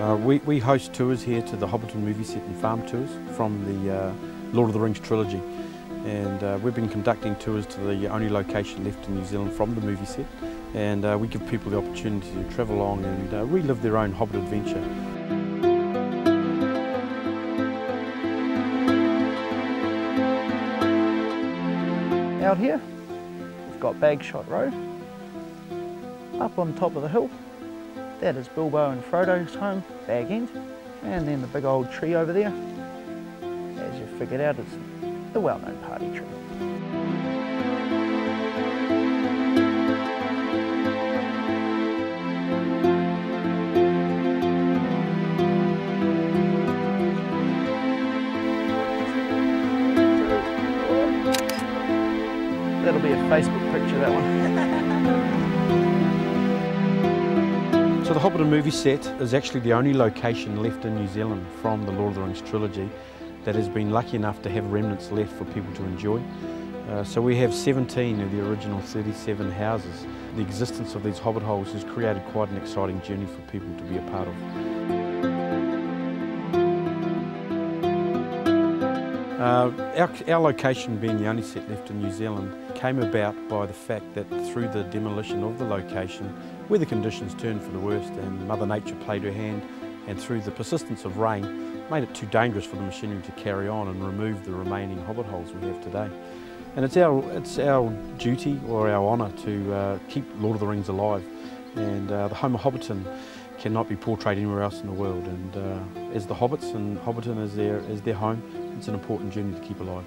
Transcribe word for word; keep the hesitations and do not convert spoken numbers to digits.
Uh, we, we host tours here to the Hobbiton movie set and farm tours from the uh, Lord of the Rings trilogy, and uh, we've been conducting tours to the only location left in New Zealand from the movie set, and uh, we give people the opportunity to travel along and uh, relive their own Hobbit adventure. Out here we've got Bagshot Row. Up on top of the hill, that is Bilbo and Frodo's home, Bag End, and then the big old tree over there, as you've figured out, it's the well-known party tree. That'll be a Facebook picture, that one. So the Hobbiton movie set is actually the only location left in New Zealand from the Lord of the Rings trilogy that has been lucky enough to have remnants left for people to enjoy. Uh, so we have seventeen of the original thirty-seven houses. The existence of these hobbit holes has created quite an exciting journey for people to be a part of. Uh, our, our location being the only set left in New Zealand came about by the fact that through the demolition of the location, weather conditions turned for the worst and Mother Nature played her hand, and through the persistence of rain made it too dangerous for the machinery to carry on and remove the remaining hobbit holes we have today. And it's our, it's our duty or our honour to uh, keep Lord of the Rings alive, and uh, the home of Hobbiton cannot be portrayed anywhere else in the world, and uh, as the hobbits and Hobbiton is their, is their home, it's an important journey to keep alive.